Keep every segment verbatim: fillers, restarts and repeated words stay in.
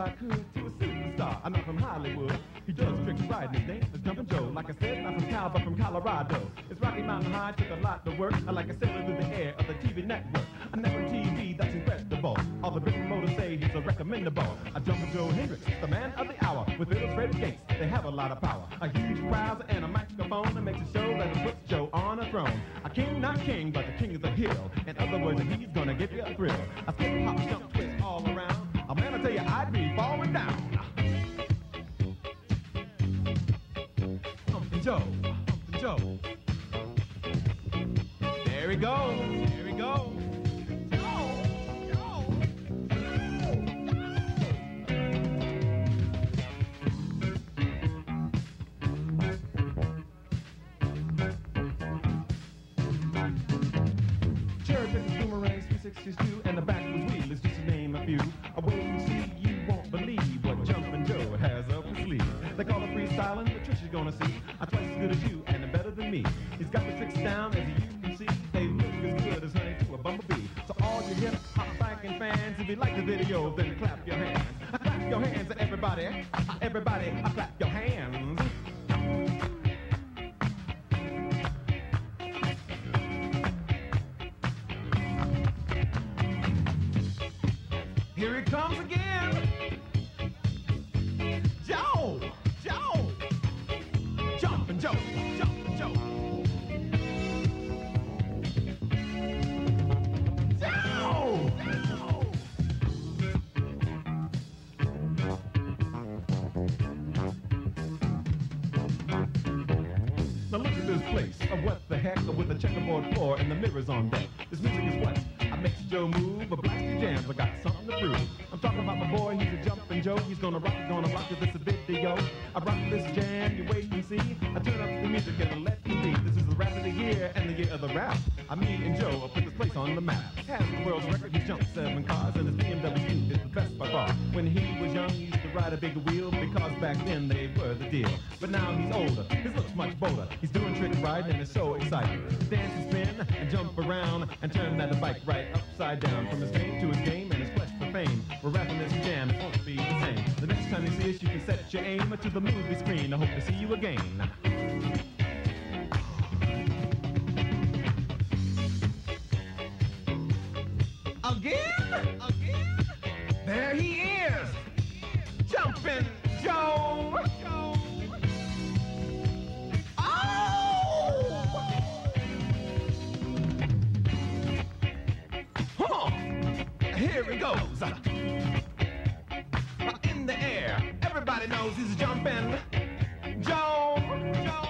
I could to a superstar. I'm not from Hollywood. He does tricks, riding and dance. It's Jumpin' Joe. Like I said, not from Cal, but from Colorado. It's Rocky Mountain High, took a lot to work. I like a sailor through the air of the T V network. I never T V, that's incredible. All the written motors say he's a recommendable. I Jumpin' Joe Hendricks, the man of the hour. With illustrated gates, they have a lot of power. A huge browser and a microphone that makes a show that puts Joe on a throne. A king, not king, but the king is a hero. In other words, he's gonna give you a thrill. I skip, hop, jump, twist all around. I'm gonna tell you, I'd be falling down. Jumpin' Joe, Jumpin' Joe. There he goes, there he goes. three sixty-two and the backwards wheel is just to name a few. I wait and see, you won't believe what Jumpin' Joe has up his sleeve. They call it freestyling, but Trish is gonna see. I'm twice as good as you and better than me. He's got the tricks down as you can see. They look as good as honey to a bumblebee. So all you hip hop biking fans, if you like the video, then clap your hands. I clap your hands, everybody, everybody, I clap your hands. Here it comes again. Joe, Joe, Jumpin' Joe, Jumpin' Joe. Joe, Joe. Now look at this place. Oh, what the heck? With a checkerboard floor and the mirrors on deck. This music is what I makes Joe move, but blasty jams. I got something. I'm talking about my boy, he's a Jumpin' Joe. He's gonna rock, gonna rock, cause it's a video. I rock this jam, you wait and see. I turn up the music and I let you be. This is the rap of the year and the year of the rap. I, me and Joe will put this place on the map. Has the world's record, he jumped seven cars, and his B M W is the best by far. When he was young, he used to ride a big wheel, because back then they were the deal. But now he's older, his looks much bolder. He's doing trick riding and it's so exciting. Dance and spin and jump around and turn that bike right upside down. From his game to his game and his flesh for fame. We're rapping this jam, it won't be the same. The next time you see us, you can set your aim to the movie screen. I hope to see you again. Again? Again? There he is! Jumpin' Joe! Oh! Huh! Here he goes! In the air, everybody knows he's jumpin'. Joe! Joe!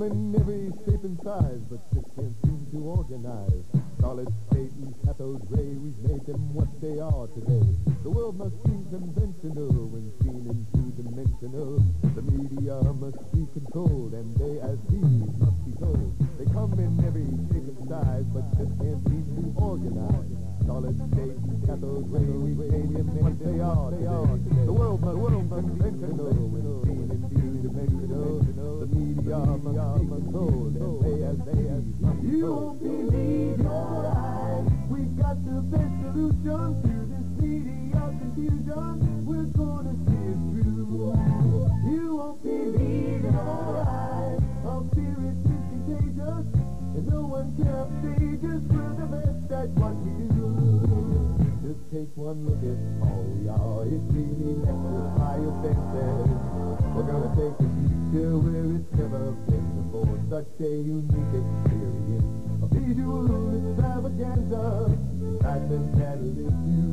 come in every shape and size, but just can't seem to organize. Solid state and cathode ray, we've made them what they are today. The world must seem conventional when seen in two-dimensional. The media must be controlled, and they as these must be told. They come in every shape and size, but just can't seem to organize. Solid state and cathode ray, we've made them what they are today. The world must seem conventional when seen in two-dimensional. The media must be controlled, and they as these must be told. The best solution to this media confusion, we're gonna see it through. You won't believe in our eyes, our spirit is contagious, and no one can upstage us, we're the best at what we do. Just take one look at all we are, it's really left to high offenses. We're gonna take a future where it's never been before, such a unique experience, a visual extravaganza. Excitement that'll lift you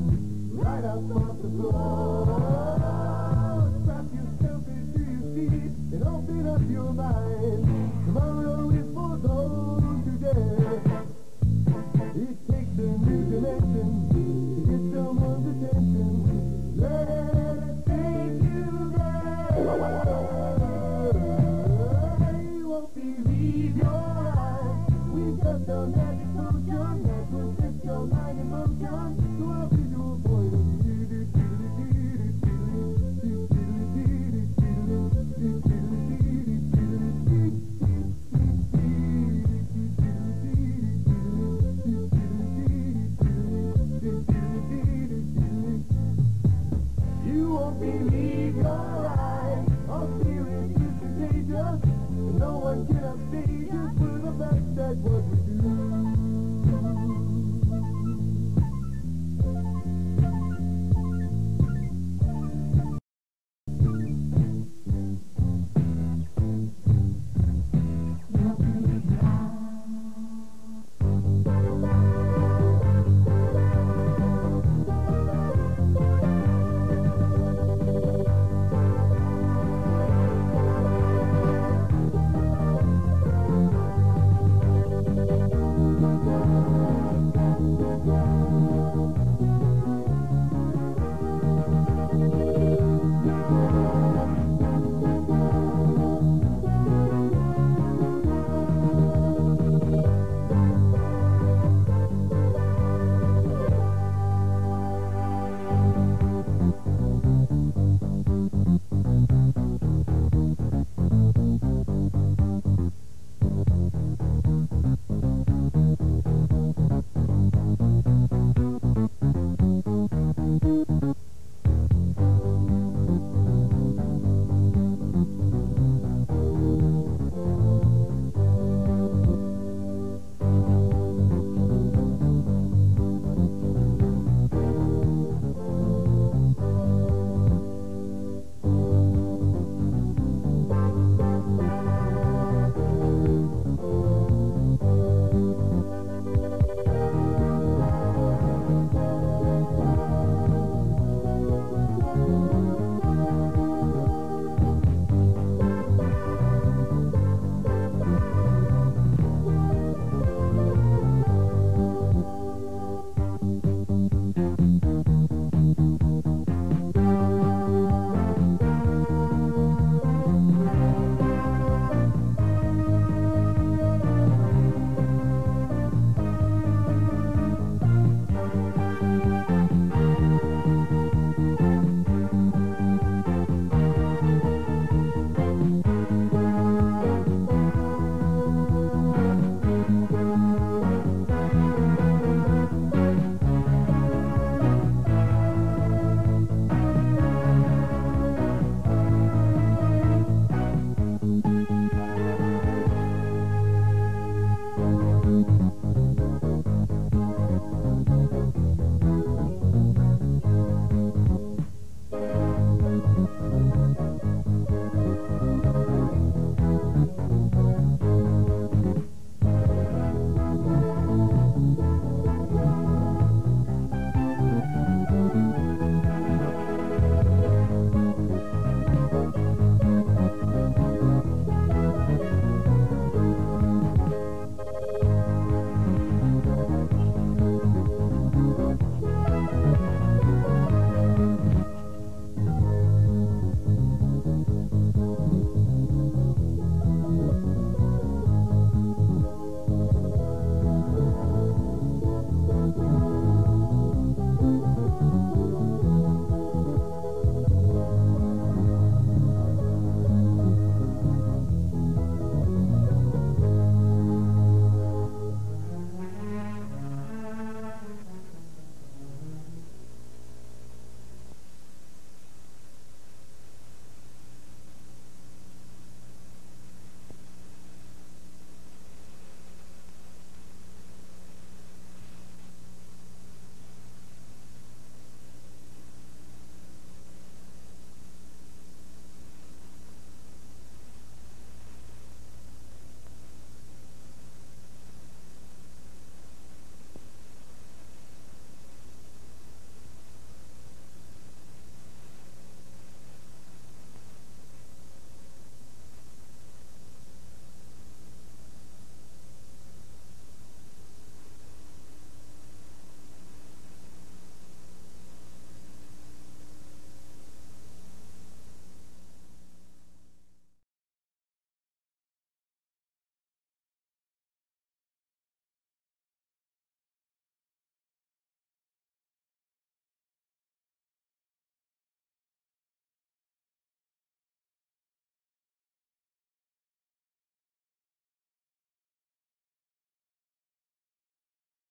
right up off the floor. Strap yourself into your seat and open up your mind. Tomorrow is for those who dare. It takes a new dimension to get someone's attention. Let us take you there. You won't believe your eyes. We've just done that.